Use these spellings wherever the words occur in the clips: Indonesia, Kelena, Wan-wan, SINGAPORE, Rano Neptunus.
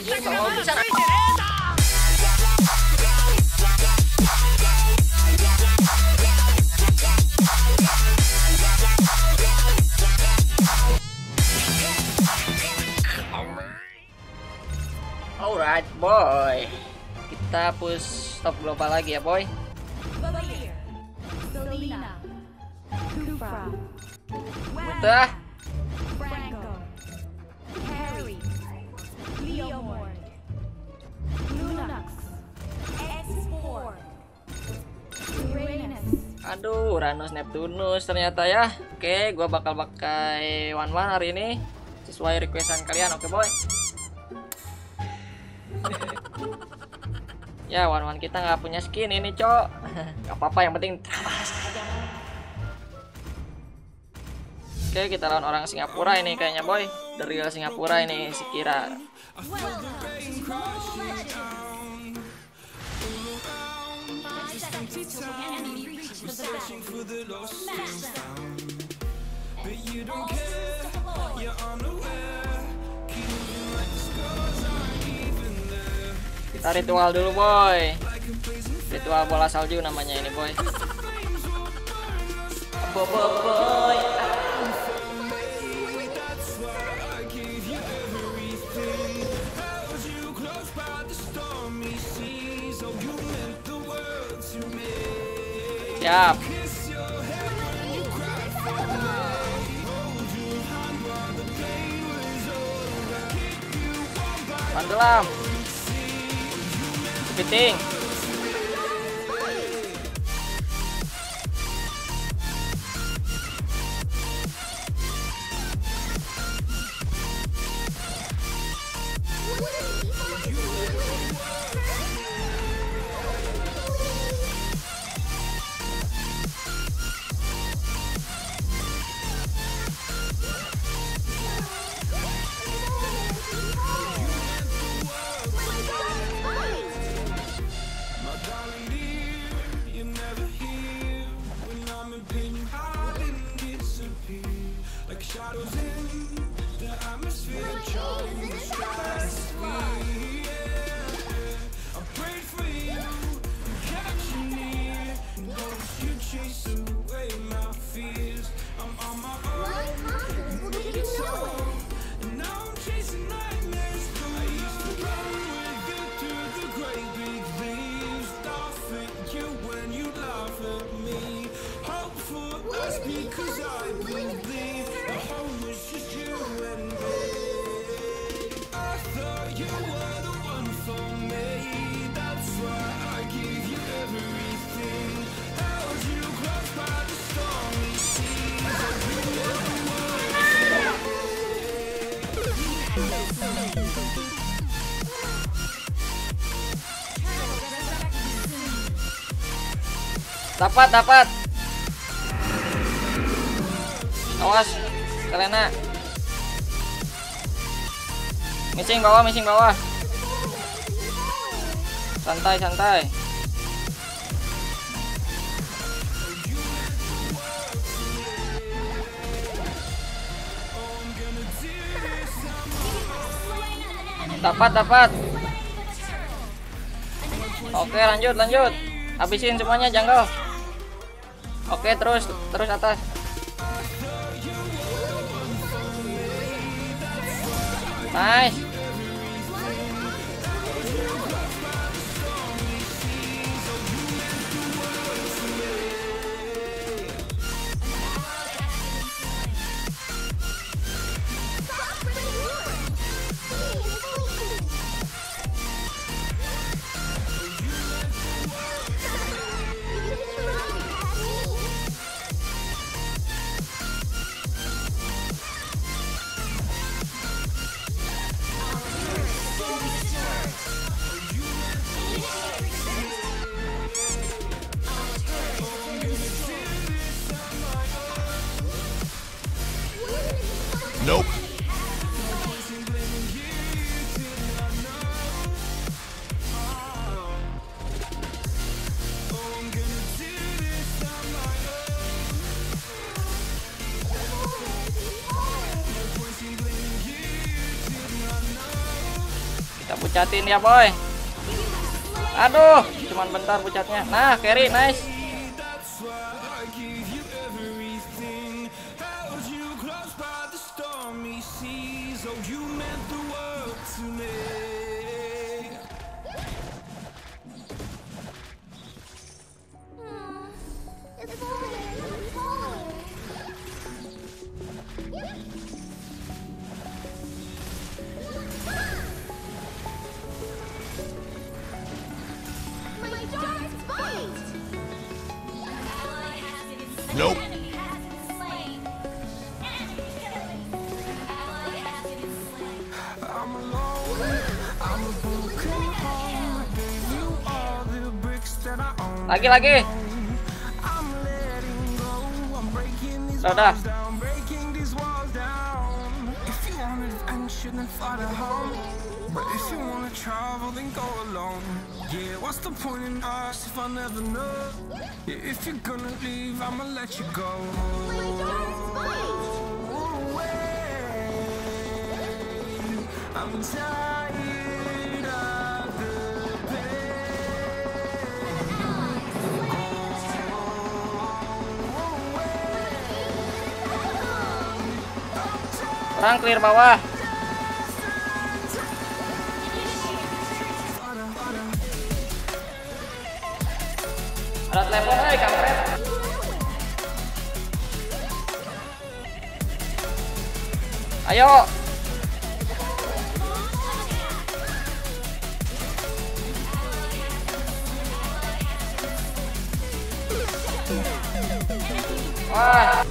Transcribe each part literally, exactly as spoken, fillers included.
Alright boy, kita push stop global lagi ya boy. Udah. Aduh, Rano Neptunus ternyata ya. Oke, gua bakal pakai one one hari ini sesuai requestan kalian. Oke boy. Ya, one one kita nggak punya skin ini cok. Gak apa-apa, yang penting. Oke, kita lawan orang Singapura ini kayaknya boy. The real Singapura ini sekira. Kita ritual dulu boy. Ritual bola salju namanya ini boy. Bo -bo boy. Siap. Pandelam. Kepiting. Dapat, dapat. Awas, Kelena. Missing bawah, missing bawah. Santai, santai. Dapat, dapat. Oke, lanjut, lanjut. Habisin semuanya, jungle. Oke, terus terus atas. Nice. Nope. Kita bucatin ya boy. Aduh, cuman bentar pucatnya. Nah, carry nice. Nope. I'm alone. I'm a broken home. You are the bricks that I own. Lagi lagi. Sudah. If you wanted action and fight at home, but if you want to travel then go alone. Yeah, what's the point in us if I never know? Yeah, if you're gonna leave, I'ma let you go. I'm tired of the pain. Orang clear bawah. Ada telepon, hai kampret. Ayo. Wah.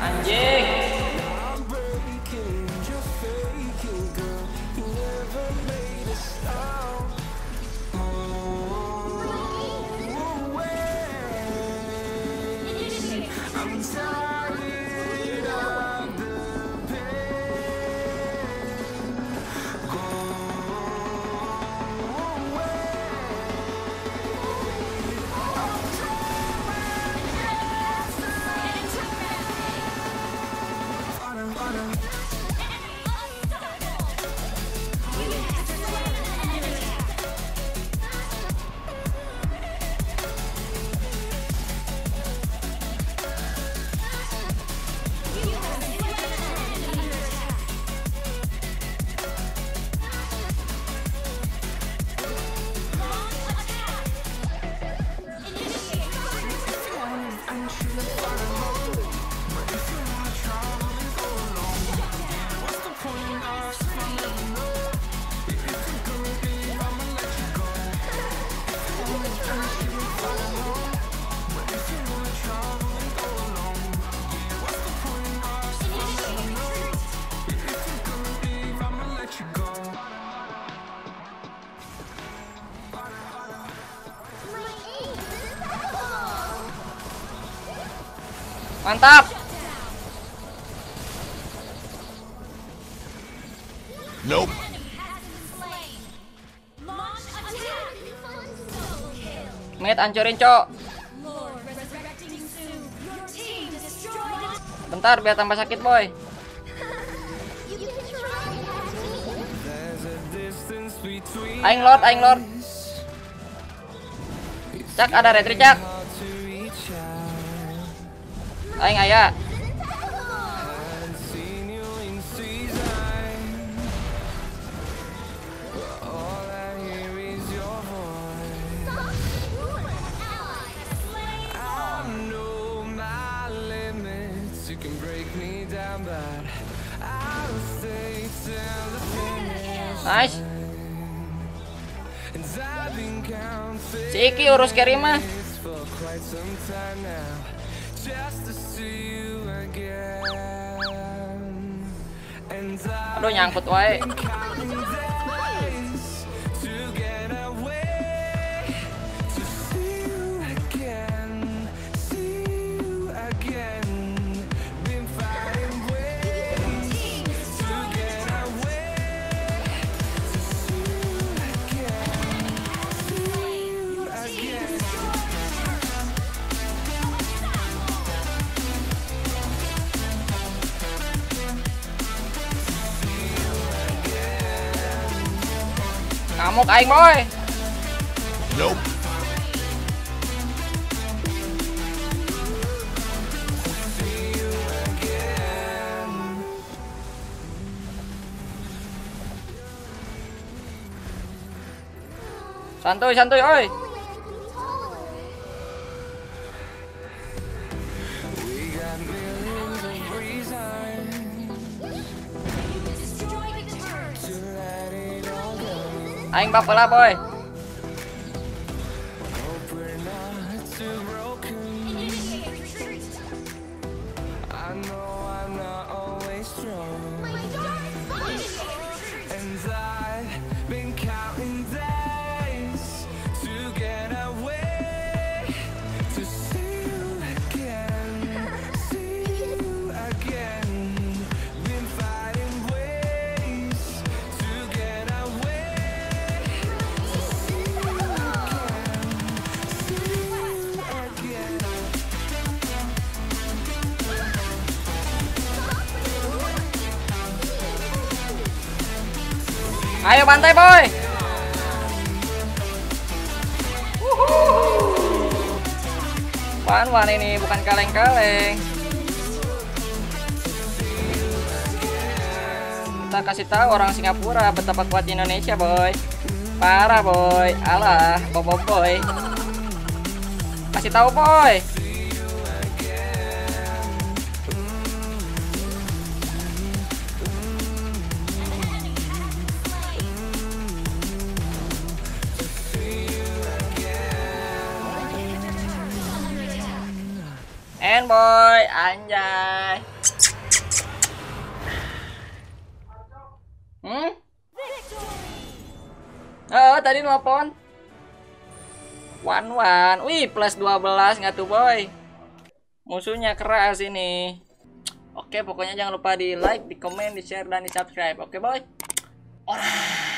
Anjing. Mantap. Nope. Met hancurin, cok. Bentar biar tambah sakit, boy. Aing lord, aing lord. Cak ada retri, cak. Aing ayah. Nice. Si Iki urus carry mah. Aduh nyangkut wae. Ngamuk aing boy. Nope. Santuy santuy oi. Anh bọc lap ơi. Ayo bantai boy. Wan-wan ini bukan kaleng-kaleng. Kita kasih tahu orang Singapura betapa kuat Indonesia boy. Parah boy, alah bobo boy. Kasih tahu boy. Boy, anjay. Hmm? Oh, tadi nelfon. Wan-wan. Wih, plus dua belas nggak tuh, boy. Musuhnya keras ini. Oke, pokoknya jangan lupa di like, di komen, di share, dan di subscribe. Oke, boy. Orang.